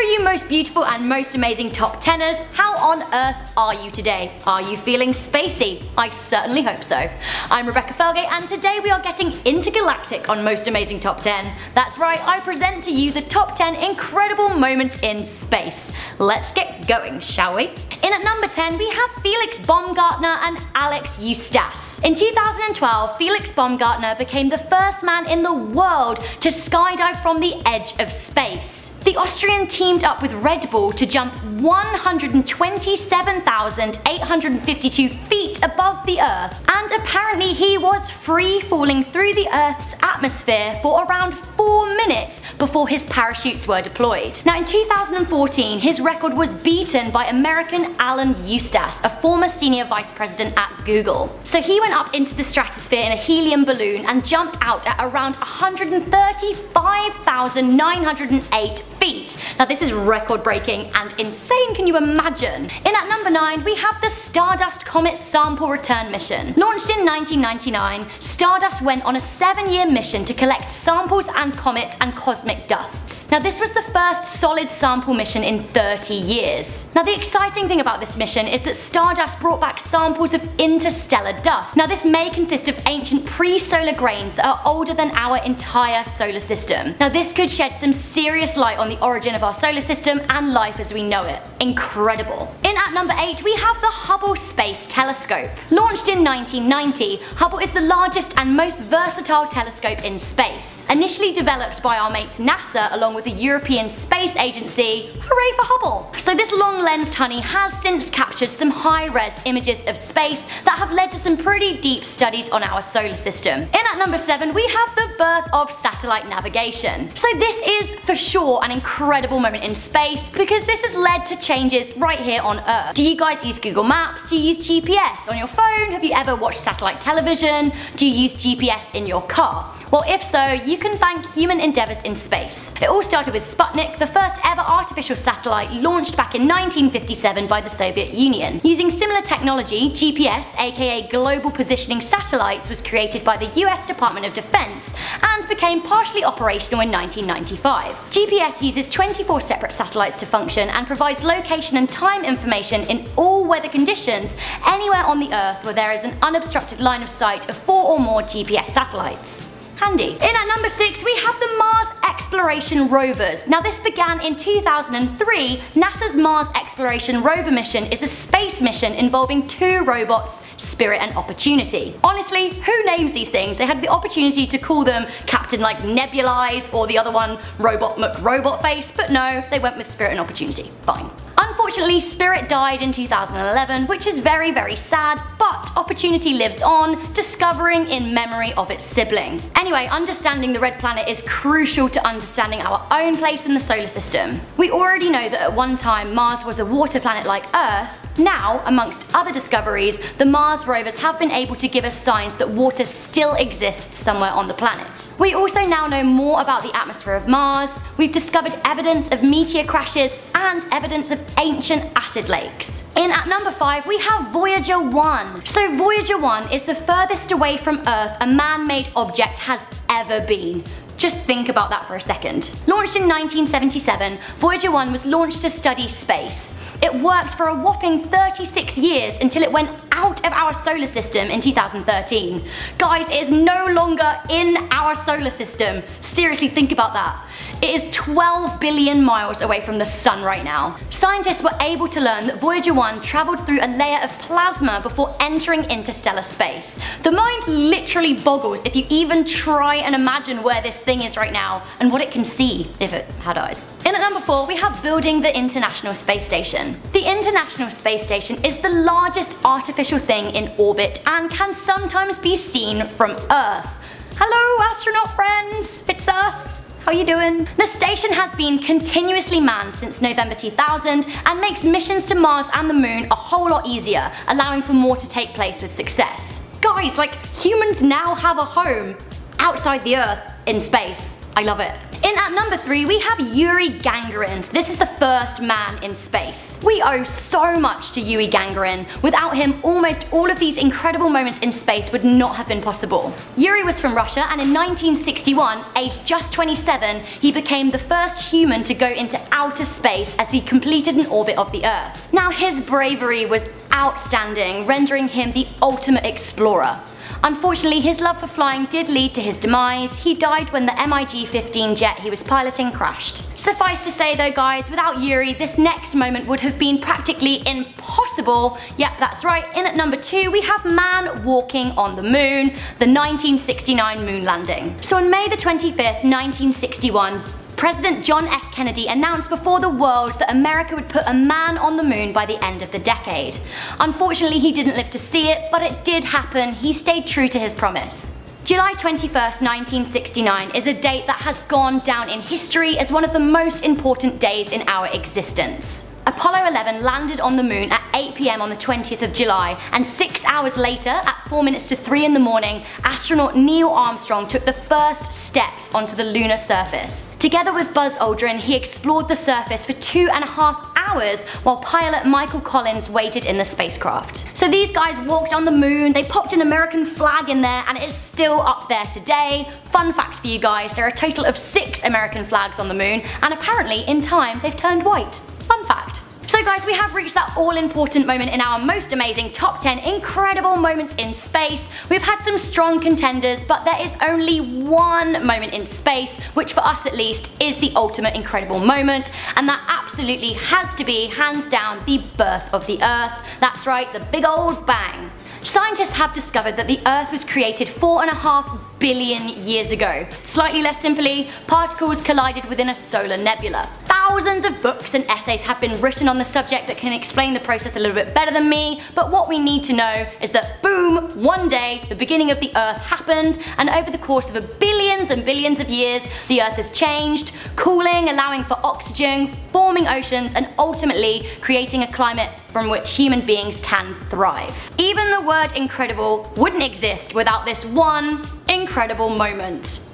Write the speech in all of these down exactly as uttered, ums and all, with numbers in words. are you most beautiful and most amazing top teners? How on earth are you today? Are you feeling spacey? I certainly hope so. I'm Rebecca Felgate and today we are getting intergalactic on Most Amazing Top ten. That's right, I present to you the top ten incredible moments in space. Let's get going, shall we? In at number ten we have Felix Baumgartner and Alex Eustace. In two thousand twelve, Felix Baumgartner became the first man in the world to skydive from the edge of space. The Austrian teamed up with Red Bull to jump one hundred twenty-seven thousand eight hundred fifty-two feet above the Earth, and apparently he was free falling through the Earth's atmosphere for around four minutes before his parachutes were deployed. Now in two thousand fourteen, his record was beaten by American Alan Eustace, a former senior vice president at Google. So he went up into the stratosphere in a helium balloon and jumped out at around one hundred thirty-five thousand nine hundred eight feet. Now this is record breaking and insane, can you imagine? In at number nine we have the Stardust Comet Sample Return Mission. Launched in nineteen ninety-nine, Stardust went on a seven year mission to collect samples and comets and cosmic dusts. Now this was the first solid sample mission in thirty years. Now the exciting thing about this mission is that Stardust brought back samples of interstellar dust. Now this may consist of ancient pre-solar grains that are older than our entire solar system. Now this could shed some serious light on the origin of our solar system and life as we know it. Incredible. In at number eight we have the Hubble Space Telescope. Launched in nineteen ninety, Hubble is the largest and most versatile telescope in space. Initially developed by our mates NASA along with the European Space Agency, hooray for Hubble! So this long-lensed honey has since captured some high-res images of space that have led to some pretty deep studies on our solar system. In at number seven we have the birth of satellite navigation. So this is for sure an incredible moment in space because this has led to changes right here on Earth. Do you guys use Google Maps? Do you use G P S on your phone? Have you ever watched satellite television? Do you use G P S in your car? Well, if so, you can thank human endeavours in space. It all started with Sputnik, the first ever artificial satellite launched back in nineteen fifty-seven by the Soviet Union. Using similar technology, G P S, aka Global Positioning Satellites, was created by the U S Department of Defense and became partially operational in nineteen ninety-five. G P S uses twenty-four separate satellites to function and provides location and time information in all weather conditions anywhere on the Earth where there is an unobstructed line of sight of four or more G P S satellites. Handy. In at number six we have the Mars Exploration Rovers. Now this began in two thousand three, NASA's Mars Exploration Rover mission is a space mission involving two robots, Spirit and Opportunity. Honestly, who names these things? They had the opportunity to call them Captain like Nebulize or the other one Robot McRobot Face, but no, they went with Spirit and Opportunity. Fine. Unfortunately, Spirit died in two thousand eleven, which is very very sad, but Opportunity lives on, discovering in memory of its sibling. Anyway, understanding the red planet is crucial to understanding our own place in the solar system. We already know that at one time Mars was a water planet like Earth. Now, amongst other discoveries, the Mars rovers have been able to give us signs that water still exists somewhere on the planet. We also now know more about the atmosphere of Mars. We've discovered evidence of meteor crashes and evidence of ancient acid lakes. In at number five we have Voyager one. So Voyager one is the furthest away from Earth a man-made object has ever been. Just think about that for a second. Launched in nineteen seventy-seven, Voyager one was launched to study space. It worked for a whopping thirty-six years until it went out of our solar system in two thousand thirteen. Guys, it is no longer in our solar system. Seriously, think about that. It is twelve billion miles away from the sun right now. Scientists were able to learn that Voyager one travelled through a layer of plasma before entering interstellar space. The mind literally boggles if you even try and imagine where this thing is right now and what it can see if it had eyes. In at number four we have building the International Space Station. The International Space Station is the largest artificial thing in orbit and can sometimes be seen from Earth. Hello astronaut friends, it's us. How you doing? The station has been continuously manned since November two thousand and makes missions to Mars and the Moon a whole lot easier, allowing for more to take place with success. Guys, like humans now have a home outside the Earth in space. I I love it. In at number three, we have Yuri Gagarin. This is the first man in space. We owe so much to Yuri Gagarin. Without him, almost all of these incredible moments in space would not have been possible. Yuri was from Russia, and in nineteen sixty-one, aged just twenty-seven, he became the first human to go into outer space as he completed an orbit of the Earth. Now, his bravery was outstanding, rendering him the ultimate explorer. Unfortunately, his love for flying did lead to his demise. He died when the MiG fifteen jet he was piloting crashed. Suffice to say though guys, without Yuri, this next moment would have been practically impossible. Yep, that's right, in at number two we have man walking on the moon, the nineteen sixty-nine moon landing. So on May the twenty-fifth, nineteen sixty-one, President John F. Kennedy announced before the world that America would put a man on the moon by the end of the decade. Unfortunately, he didn't live to see it, but it did happen. He stayed true to his promise. July twenty-first, nineteen sixty-nine is a date that has gone down in history as one of the most important days in our existence. Apollo eleven landed on the moon at eight p m on the twentieth of July, and six hours later, at four minutes to three in the morning, astronaut Neil Armstrong took the first steps onto the lunar surface. Together with Buzz Aldrin, he explored the surface for two and a half hours while pilot Michael Collins waited in the spacecraft. So these guys walked on the moon, they popped an American flag in there, and it's still up there today. Fun fact for you guys, there are a total of six American flags on the moon, and apparently in time they've turned white. Fun fact. So guys, we have reached that all-important moment in our most amazing top ten incredible moments in space. We've had some strong contenders, but there is only one moment in space, which for us at least is the ultimate incredible moment, and that absolutely has to be, hands down, the birth of the Earth. That's right, the big old bang. Scientists have discovered that the Earth was created four and a half billion years ago. Slightly less simply, particles collided within a solar nebula. Thousands of books and essays have been written on the subject that can explain the process a little bit better than me, but what we need to know is that boom, one day the beginning of the Earth happened, and over the course of a billions and billions of years the Earth has changed, cooling, allowing for oxygen, forming oceans, and ultimately creating a climate from which human beings can thrive. Even the word incredible wouldn't exist without this one incredible moment.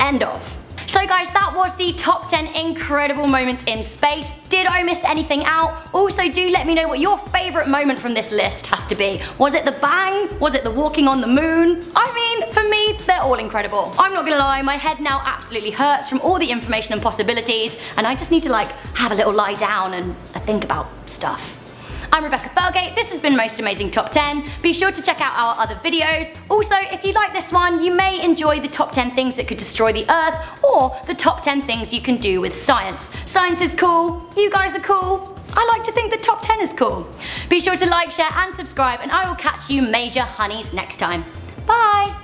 End of. So guys, that was the top ten incredible moments in space. Did I miss anything out? Also, do let me know what your favourite moment from this list has to be. Was it the bang? Was it the walking on the moon? I mean, for me, they're all incredible. I'm not gonna lie, my head now absolutely hurts from all the information and possibilities, and I just need to like have a little lie down and think about stuff. I'm Rebecca Felgate, this has been Most Amazing Top ten. Be sure to check out our other videos. Also, if you like this one, you may enjoy the top ten things that could destroy the Earth, or the top ten things you can do with science. Science is cool, you guys are cool, I like to think the top ten is cool. Be sure to like, share and subscribe, and I will catch you major honeys next time. Bye!